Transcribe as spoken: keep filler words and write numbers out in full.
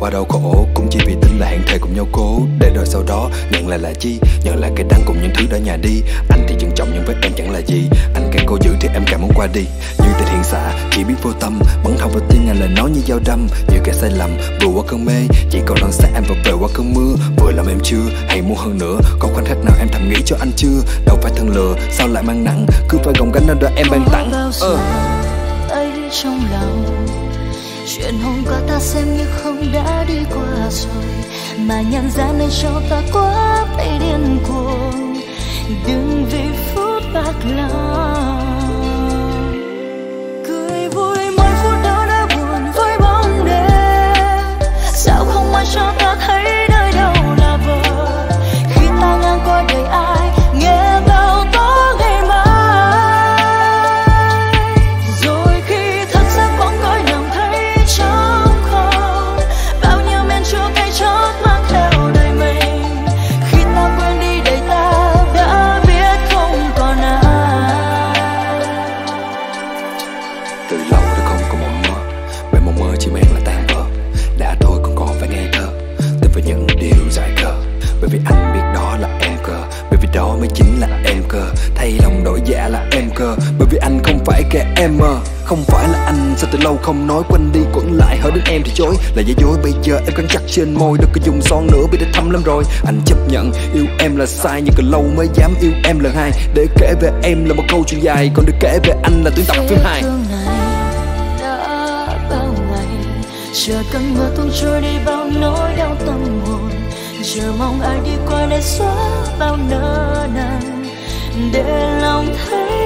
Qua đau khổ cũng chỉ vì tính là hẹn thề cùng nhau cố, để rồi sau đó nhận lại là chi, nhận lại cái đắng cùng những thứ đã nhà đi. Anh thì trân trọng nhưng với em chẳng là gì, anh càng cố giữ thì em càng muốn qua đi. Như tên hiền xạ chỉ biết vô tâm, bắn thọc vào tim ngàn lời nói như dao đâm. Như kẻ sai lầm vừa qua cơn mê, chỉ còn non xác em vừa về qua cơn mưa. Vừa làm em chưa hay muốn hơn nữa, có khoảnh khắc nào em thầm nghĩ cho anh chưa? Đâu phải thân lừa sao lại mang nặng, cứ phải gồng gánh nên đôi em ban tặng. Ờ. Trong lòng chuyện hôm qua ta xem như không đã đi qua rồi, mà nhàn ra nên cho ta quá phải điên cuồng, đừng vì phút bạc lòng. Cười vui mỗi phút đó đã buồn với bóng đêm, sao không ai cho ta thấy nơi đâu là bờ, khi ta ngang qua đời ai nghe bao tố ngày mai. Rồi khi thật xác bóng cõi lòng thấy trống không, bao nhiêu men chua cay chót mang theo đời mình, khi ta quên đi đời ta đã biết không còn ai. Từ lâu đã không còn mộng mơ, bởi mộng mơ chỉ mang là tan vỡ, đã thôi không còn phải nghe thơ từ với những điều dại khờ, bởi vì anh biết đó là em cơ, bởi vì đó mới chính là em cơ, thay lòng đổi dạ là em cơ, bởi vì anh không phải kẻ em mơ. Không phải là anh sao từ lâu không nói, quanh đi quẩn lại hỏi đến em thì chối là giả dối. Bây giờ em cắn chặt trên môi, đừng có dùng son nữa bị đã thấm lắm rồi. Anh chấp nhận yêu em là sai, nhưng còn lâu mới dám yêu em lần hai, để kể về em là một câu chuyện dài, còn được kể về anh là tuyến tập phim hai. Đã bao ngày chờ cơn mưa tuôn trôi đi bao nỗi đau tâm hồn, chờ mong ai đi qua để xóa bao nợ nần, để lòng thấy